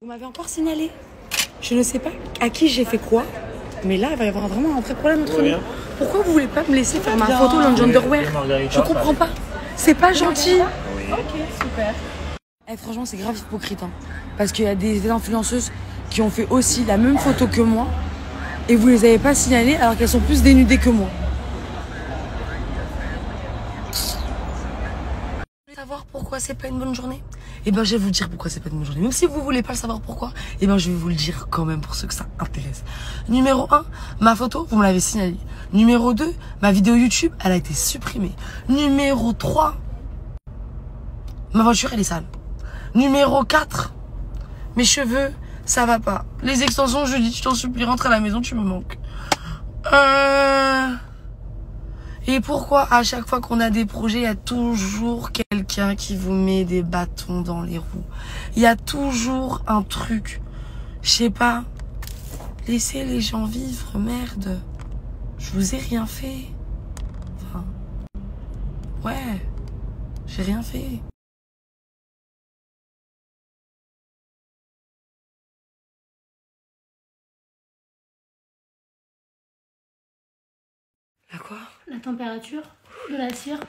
Vous m'avez encore signalé. Je ne sais pas à qui j'ai fait quoi, mais là, il va y avoir vraiment un vrai problème entre nous. Pourquoi vous voulez pas me laisser faire ma photo dans le underwear? Je comprends pas. C'est pas gentil. Oui. Ok, super. Eh, franchement, c'est grave hypocrite, hein, parce qu'il y a des influenceuses qui ont fait aussi la même photo que moi et vous les avez pas signalées alors qu'elles sont plus dénudées que moi. Pourquoi c'est pas une bonne journée? Et ben je vais vous dire pourquoi c'est pas une bonne journée. Même si vous voulez pas le savoir pourquoi, et ben je vais vous le dire quand même pour ceux que ça intéresse. Numéro 1, ma photo, vous me l'avez signalée. Numéro 2, ma vidéo YouTube, elle a été supprimée. Numéro 3, ma voiture, elle est sale. Numéro 4, mes cheveux, ça va pas. Les extensions, je dis, je t'en supplie, rentre à la maison, tu me manques. Et pourquoi à chaque fois qu'on a des projets, il y a toujours quelqu'un qui vous met des bâtons dans les roues? Il y a toujours un truc. Je sais pas. Laissez les gens vivre, merde. Je vous ai rien fait. Enfin. Ouais. J'ai rien fait. La température de la cire.